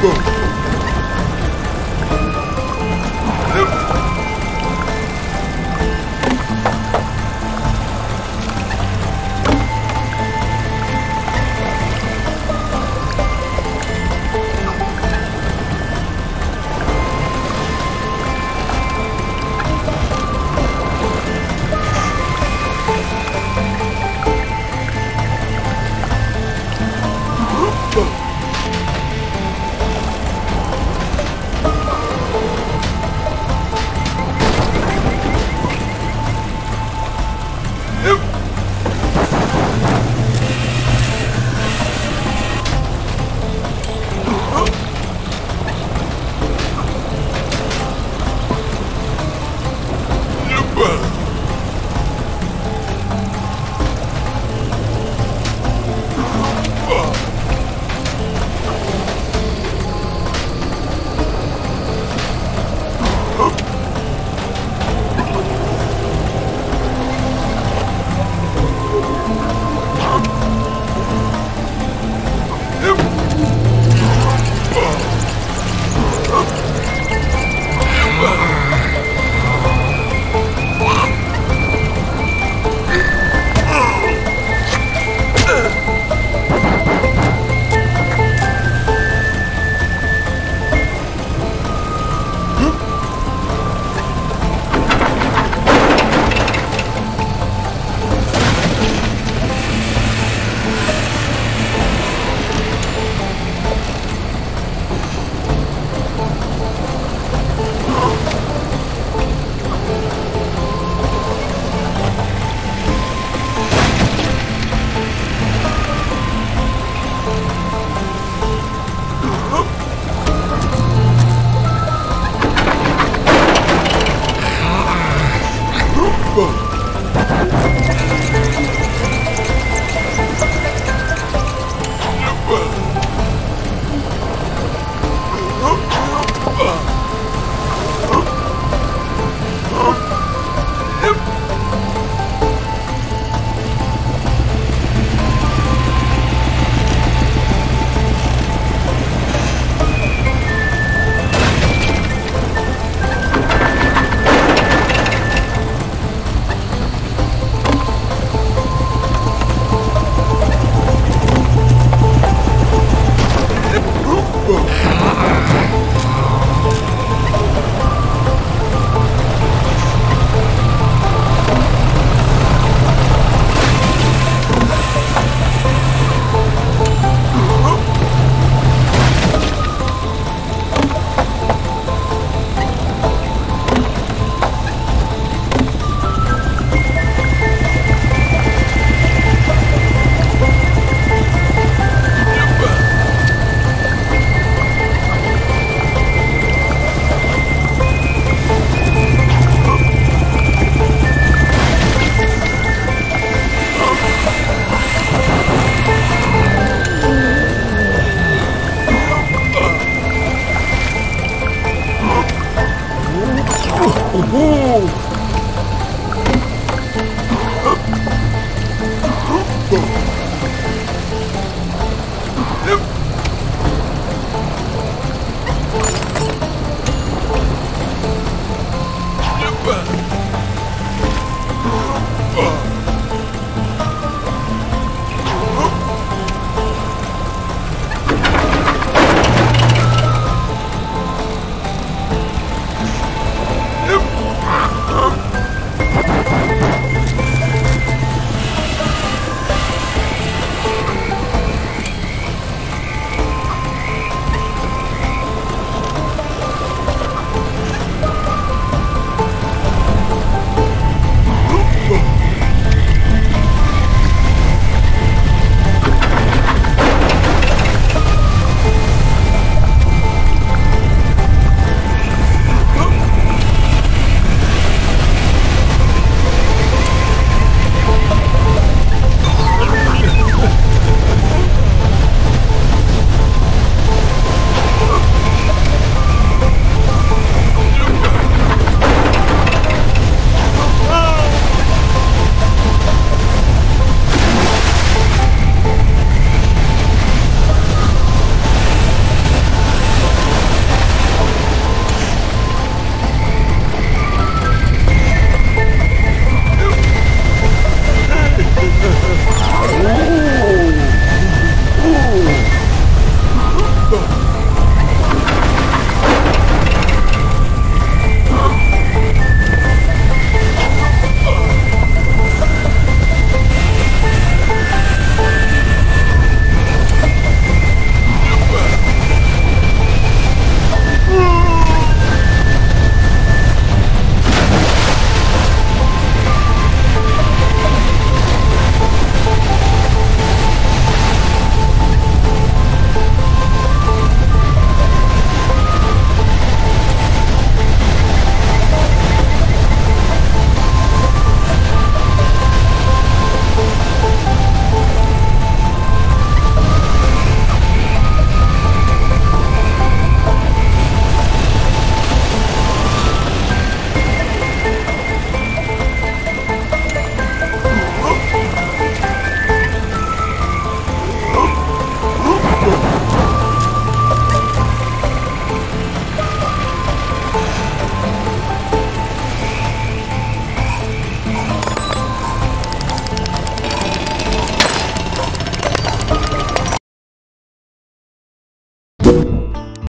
Go.